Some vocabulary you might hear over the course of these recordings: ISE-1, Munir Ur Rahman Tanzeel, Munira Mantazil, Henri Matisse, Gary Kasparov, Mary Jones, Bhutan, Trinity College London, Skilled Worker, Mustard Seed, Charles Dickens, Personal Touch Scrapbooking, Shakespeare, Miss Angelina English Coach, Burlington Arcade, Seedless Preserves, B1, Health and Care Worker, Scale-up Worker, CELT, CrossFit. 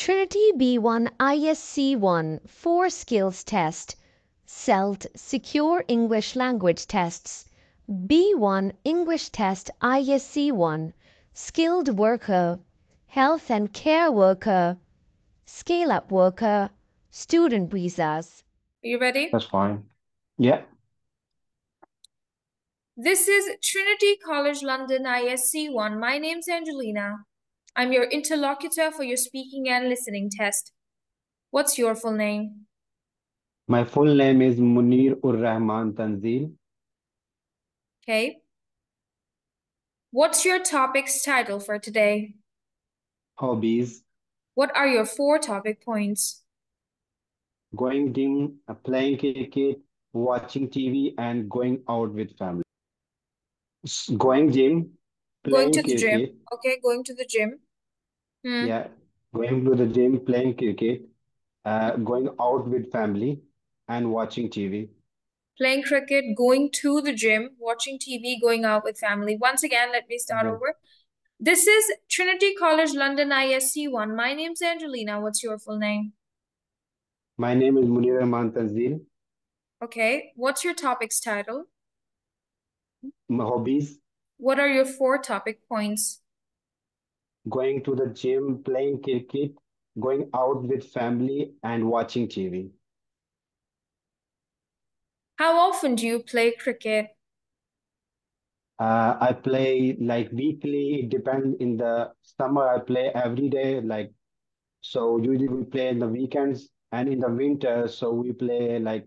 Trinity B1 ISE-1 4 Skills Test, CELT Secure English Language Tests, B1 English Test ISE-1, Skilled Worker, Health and Care Worker, Scale-Up Worker, Student Visas. Are you ready? That's fine. Yeah. This is Trinity College London ISE-1. My name's Angelina. I'm your interlocutor for your speaking and listening test. What's your full name? My full name is Munir Ur Rahman Tanzeel. Okay. What's your topic's title for today? Hobbies. What are your 4 topic points? Going gym, playing cricket, watching TV, and going out with family. Going gym. Going to the gym. Okay, going to the gym. Yeah, going to the gym, playing cricket, going out with family, and watching TV. Playing cricket, going to the gym, watching TV, going out with family. Once again, let me start over. This is Trinity College London ISE-1. My name's Angelina. What's your full name? My name is Munira Mantazil. Okay. What's your topic's title? My hobbies. What are your 4 topic points? Going to the gym, playing cricket, going out with family, and watching TV. How often do you play cricket? I play like weekly. It depends. In the summer, I play every day. Like, so usually we play in the weekends and in the winter. So we play like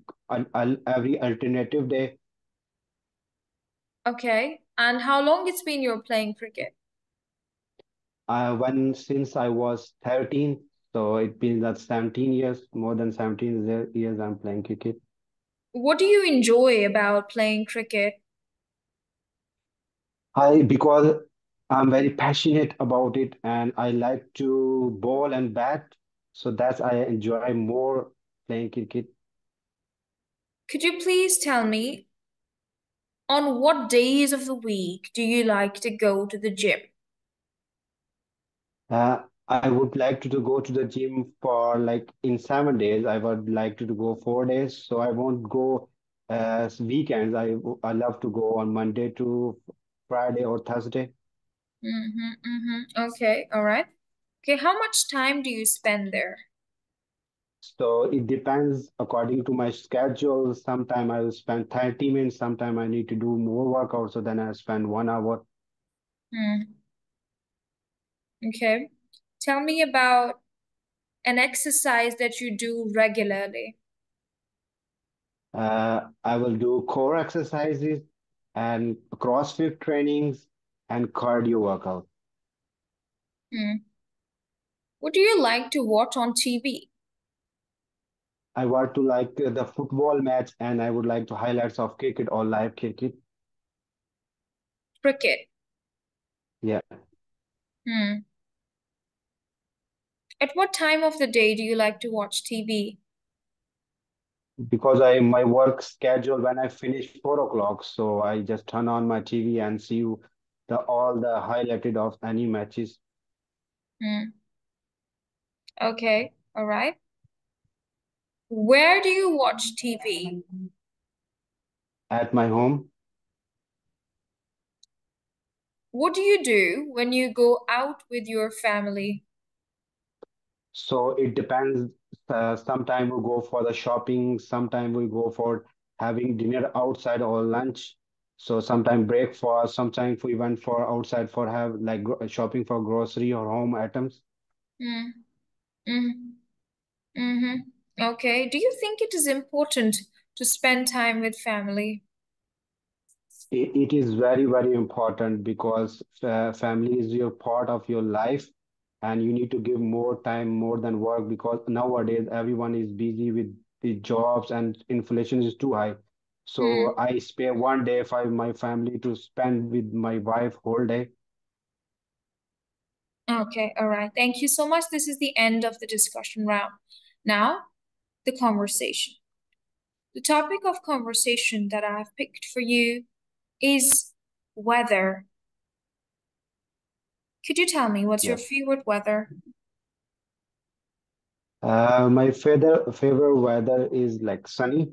every alternative day. Okay. And how long it's been you're playing cricket? Since I was 13, so it's been that 17 years, more than 17 years I'm playing cricket. What do you enjoy about playing cricket? Because I'm very passionate about it and I like to bowl and bat, so that's I enjoy more playing cricket. Could you please tell me, on what days of the week do you like to go to the gym? I would like to go to the gym for like in 7 days. I would like to go 4 days. So I won't go weekends. I love to go on Monday to Friday or Thursday. Okay. All right. Okay. How much time do you spend there? So it depends according to my schedule. Sometimes I will spend 30 minutes. Sometimes I need to do more workout. So then I spend 1 hour. Okay. Tell me about an exercise that you do regularly. I will do core exercises and CrossFit trainings and cardio workout. What do you like to watch on TV? I want to like the football match and I would like to highlights of cricket or live cricket. Cricket. Yeah. At what time of the day do you like to watch TV? Because my work schedule when I finish 4 o'clock, so I just turn on my TV and see all the highlighted of any matches. Okay, all right. Where do you watch TV? At my home. What do you do when you go out with your family? So it depends. Sometimes we go for the shopping. Sometimes we go for having dinner outside or lunch. So sometimes breakfast. Sometimes we went for outside for have like shopping for grocery or home items. Okay. Do you think it is important to spend time with family? It is very, very important because family is your part of your life and you need to give more time, more than work, because nowadays everyone is busy with the jobs and inflation is too high. So I spare 1 day for my family to spend with my wife whole day. Okay. All right. Thank you so much. This is the end of the discussion round. Now, the conversation. The topic of conversation that I have picked for you is weather. Could you tell me what's your favorite weather? My favorite weather is like sunny.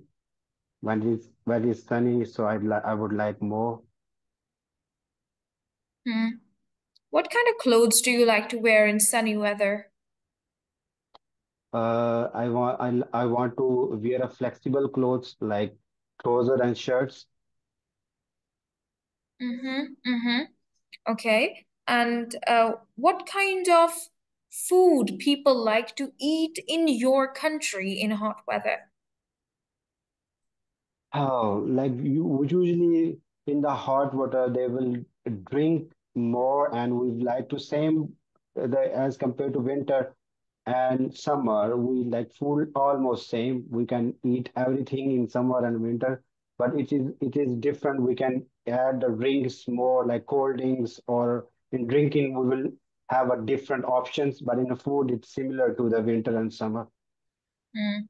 When it's sunny, so I would like more. Hmm. What kind of clothes do you like to wear in sunny weather? I want to wear a flexible clothes like trousers and shirts. Okay. And what kind of food people like to eat in your country in hot weather? Oh, like you usually in the hot water they will drink more, and we like to same as compared to winter and summer. We like food almost same. We can eat everything in summer and winter, but it is different. We can add the drinks more, like cold drinks, or in drinking we will have a different options, but in the food it's similar to the winter and summer. Mm.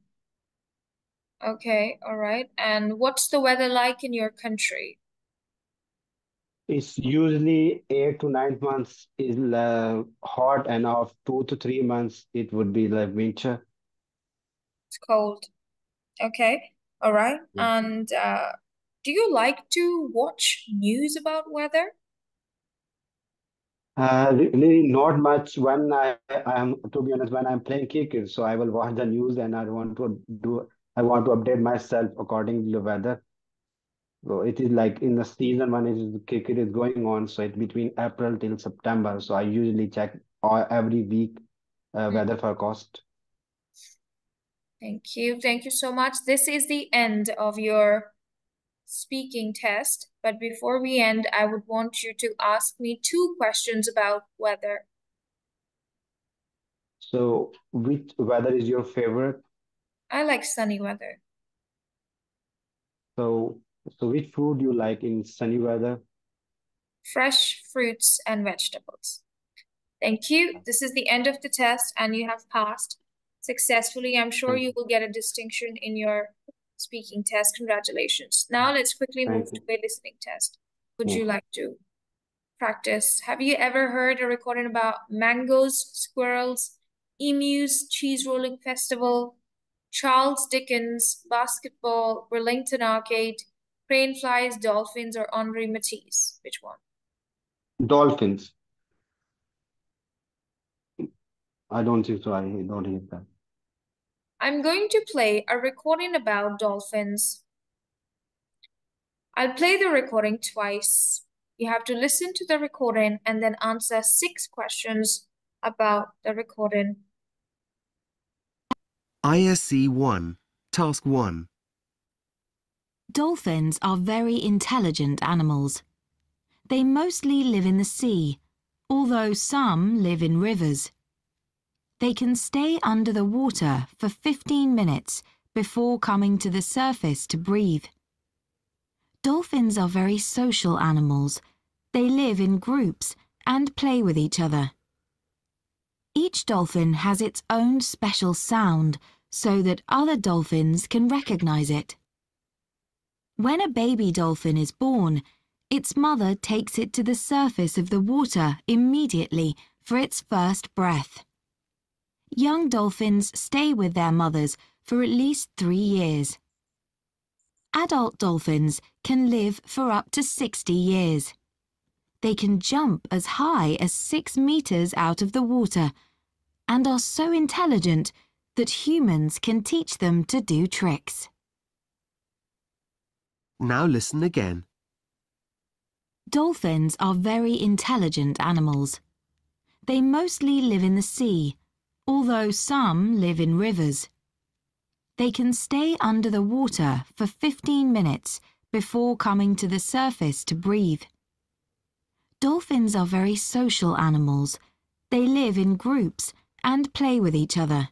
Okay, all right. And what's the weather like in your country? It's usually 8 to 9 months is hot, and of 2 to 3 months it would be like winter. It's cold. Okay, all right. Yeah. And do you like to watch news about weather? Really not much. When I am, to be honest, when I'm playing cricket, so I will watch the news and I want to update myself according to the weather. So it is like in the season when cricket is going on, so it's between April till September. So I usually check every week weather forecast. Thank you. Thank you so much. This is the end of your speaking test. But before we end, I would want you to ask me 2 questions about weather. So which weather is your favorite? I like sunny weather. So which food do you like in sunny weather? Fresh fruits and vegetables. Thank you. This is the end of the test, and you have passed successfully. I'm sure you will get a distinction in your speaking test. Congratulations. Now let's quickly move to a listening test. Would you like to practice? Have you ever heard a recording about mangoes, squirrels, emus, cheese rolling festival, Charles Dickens, basketball, Burlington Arcade, crane flies, dolphins, or Henri Matisse? Which one? Dolphins. I don't think so. I don't hear that. I'm going to play a recording about dolphins. I'll play the recording twice. You have to listen to the recording and then answer 6 questions about the recording. ISE-1, Task 1. Dolphins are very intelligent animals. They mostly live in the sea, although some live in rivers. They can stay under the water for 15 minutes before coming to the surface to breathe. Dolphins are very social animals. They live in groups and play with each other. Each dolphin has its own special sound so that other dolphins can recognize it. When a baby dolphin is born, its mother takes it to the surface of the water immediately for its first breath. Young dolphins stay with their mothers for at least 3 years. Adult dolphins can live for up to 60 years. They can jump as high as 6 meters out of the water and are so intelligent that humans can teach them to do tricks. Now listen again. Dolphins are very intelligent animals. They mostly live in the sea, although some live in rivers. They can stay under the water for 15 minutes before coming to the surface to breathe. Dolphins are very social animals. They live in groups and play with each other.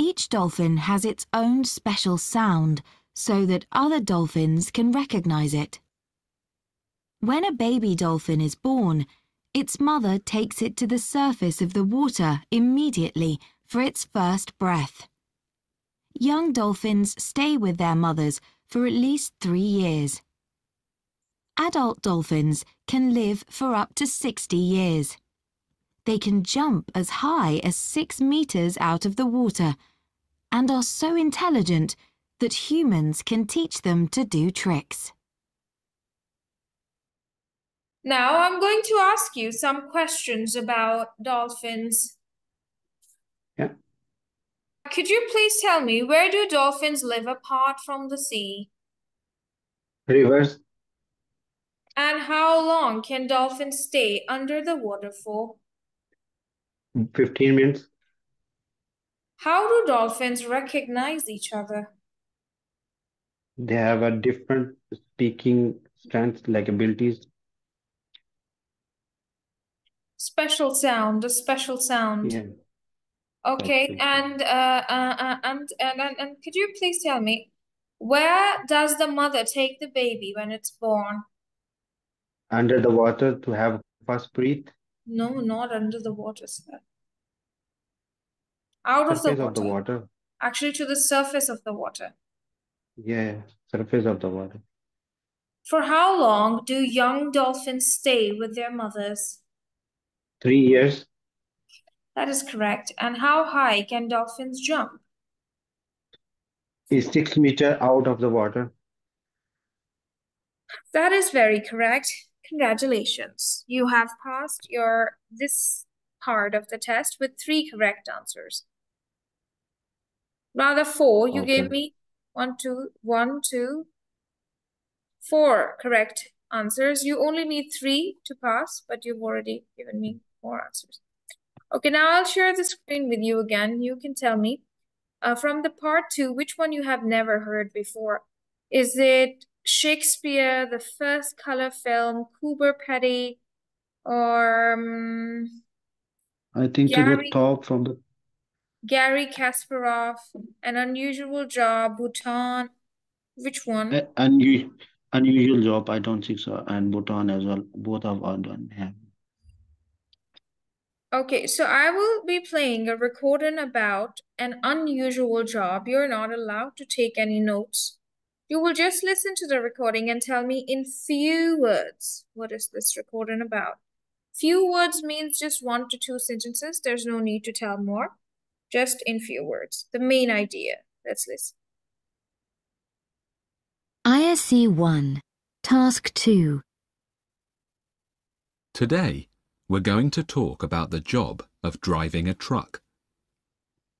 Each dolphin has its own special sound so that other dolphins can recognize it. When a baby dolphin is born, its mother takes it to the surface of the water immediately for its first breath. Young dolphins stay with their mothers for at least 3 years. Adult dolphins can live for up to 60 years. they can jump as high as 6 meters out of the water and are so intelligent that humans can teach them to do tricks. Now I'm going to ask you some questions about dolphins. Yeah. Could you please tell me, where do dolphins live apart from the sea? Rivers. And how long can dolphins stay under the water for? 15 minutes. How do dolphins recognize each other? They have a different speaking strengths, like abilities. Special sound, a special sound. Yeah. Okay, and could you please tell me, where does the mother take the baby when it's born? Under the water to have first breath? No, not under the water, sir. Out of the water. Surface of the water. Actually, to the surface of the water. Yeah, surface of the water. For how long do young dolphins stay with their mothers? 3 years. That is correct. And how high can dolphins jump? Is 6 meters out of the water. That is very correct. Congratulations. You have passed this part of the test with 3 correct answers. Rather 4. You gave me 4 correct answers. You only need 3 to pass, but you've already given me 4 answers. Okay, now I'll share the screen with you again. You can tell me from the part 2, which one you have never heard before. Is it Shakespeare, the first color film, Cooper Petty, or I think you did talk from the Gary Kasparov, An Unusual Job, Bhutan. Which one? Unusual Job, I don't think so, and Bhutan as well. Both of are done. Yeah. Okay, so I will be playing a recording about An Unusual Job. You're not allowed to take any notes. You will just listen to the recording and tell me in few words, what is this recording about? Few words means just 1 to 2 sentences. There's no need to tell more. Just in few words, the main idea. Let's listen. ISE-1, Task 2. Today, we're going to talk about the job of driving a truck.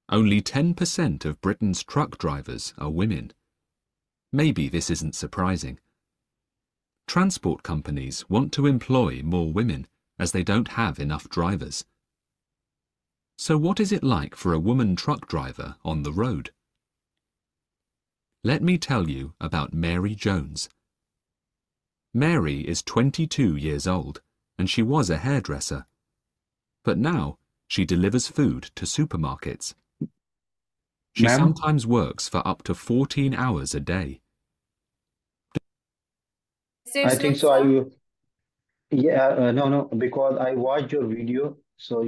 Only 10% of Britain's truck drivers are women. Maybe this isn't surprising. Transport companies want to employ more women as they don't have enough drivers. So what is it like for a woman truck driver on the road? Let me tell you about Mary Jones. Mary is 22 years old, and she was a hairdresser. But now she delivers food to supermarkets. She sometimes works for up to 14 hours a day. I think so. No, because I watched your video. So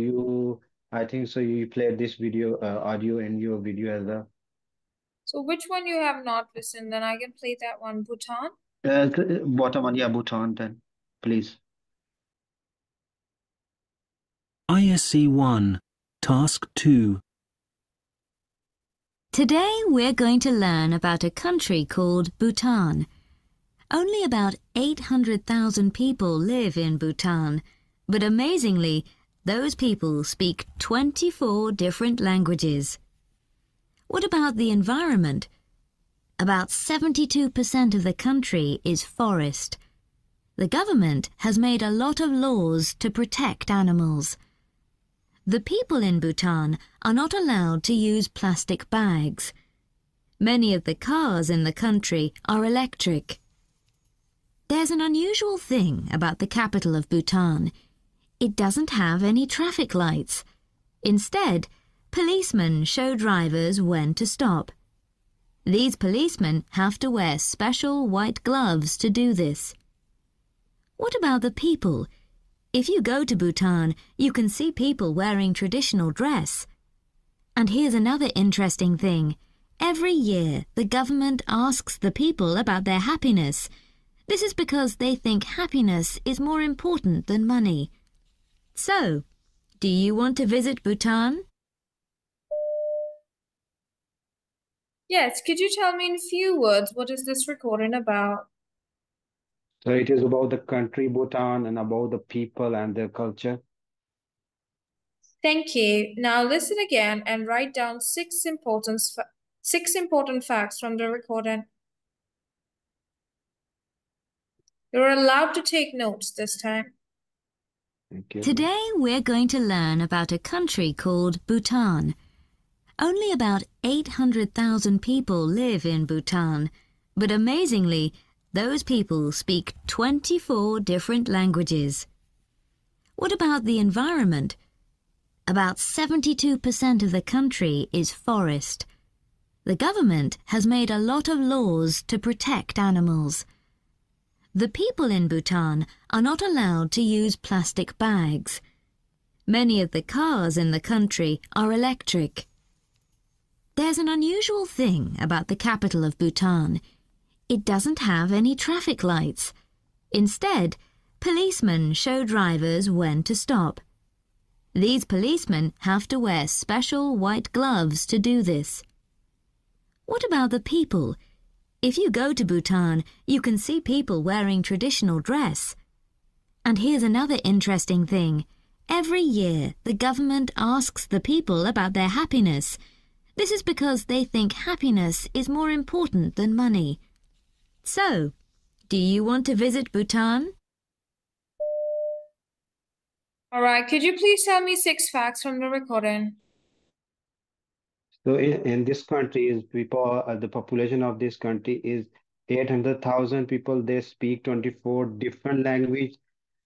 I think so you played this video, audio and your video as well. So which one you have not listened? Then I can play that one, Bhutan. Bottom one, yeah, Bhutan then, please. ISE-1, Task 2. Today we're going to learn about a country called Bhutan. Only about 800,000 people live in Bhutan, but amazingly, those people speak 24 different languages. What about the environment? About 72% of the country is forest. The government has made a lot of laws to protect animals. The people in Bhutan are not allowed to use plastic bags. Many of the cars in the country are electric. There's an unusual thing about the capital of Bhutan. It doesn't have any traffic lights. Instead, policemen show drivers when to stop. These policemen have to wear special white gloves to do this. What about the people? If you go to Bhutan, you can see people wearing traditional dress. And here's another interesting thing. Every year, the government asks the people about their happiness. This is because they think happiness is more important than money. So, Do you want to visit Bhutan? Yes, could you tell me in few words, what is this recording about? So it is about the country Bhutan and about the people and their culture. Thank you. Now listen again and write down six important facts from the recording. You're allowed to take notes this time. Thank you. Today we're going to learn about a country called Bhutan. Only about 800,000 people live in Bhutan, but amazingly, those people speak 24 different languages. What about the environment? About 72% of the country is forest. The government has made a lot of laws to protect animals. The people in Bhutan are not allowed to use plastic bags. Many of the cars in the country are electric. There's an unusual thing about the capital of Bhutan. It doesn't have any traffic lights. Instead, policemen show drivers when to stop. These policemen have to wear special white gloves to do this. What about the people? If you go to Bhutan, you can see people wearing traditional dress. And here's another interesting thing. Every year, the government asks the people about their happiness. This is because they think happiness is more important than money. So, do you want to visit Bhutan? All right, could you please tell me 6 facts from the recording? So in this country, the population of this country is 800,000 people. They speak 24 different languages.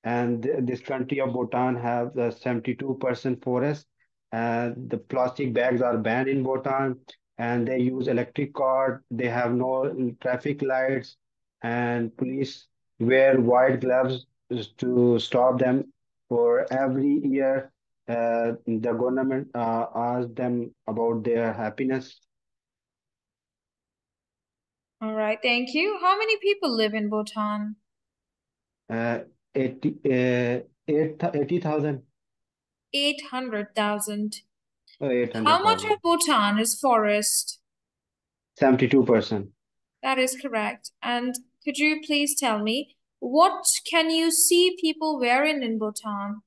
And this country of Bhutan have 72% forest. The plastic bags are banned in Bhutan, and they use electric car. They have no traffic lights, and police wear white gloves to stop them. For every year, the government asks them about their happiness. All right, thank you. How many people live in Bhutan? 80,000. 800,000. How much of Bhutan is forest? 72%. That is correct. And could you please tell me, what can you see people wearing in Bhutan?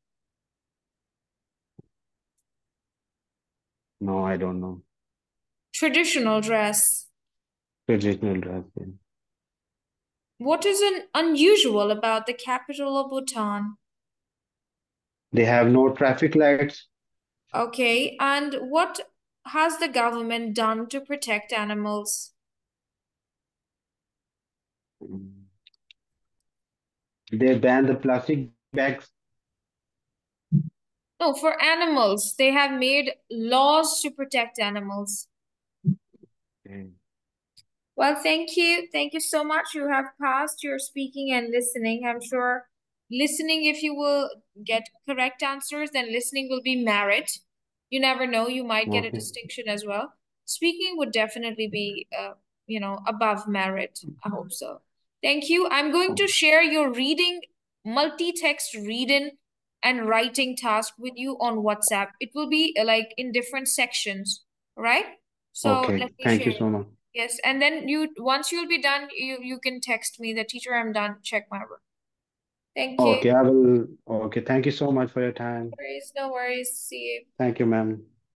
No, I don't know. Traditional dress. Traditional dress, yeah. What is unusual about the capital of Bhutan? They have no traffic lights. Okay, and what has the government done to protect animals? They ban the plastic bags. No, for animals. They have made laws to protect animals. Okay. Well, thank you. Thank you so much. You have passed your speaking and listening. I'm sure listening, if you will get correct answers, then listening will be merit. You never know, you might get a distinction as well. Speaking would definitely be, you know, above merit. I hope so. Thank you. I'm going to share your reading, multi-text reading and writing task with you on WhatsApp. It will be like in different sections, right? So okay. Let me Thank you so much. Yes, and then once you'll be done, you can text me, the teacher, I'm done, check my work. Thank you. Okay, I will. Okay, thank you so much for your time. No worries. See you. Thank you, ma'am.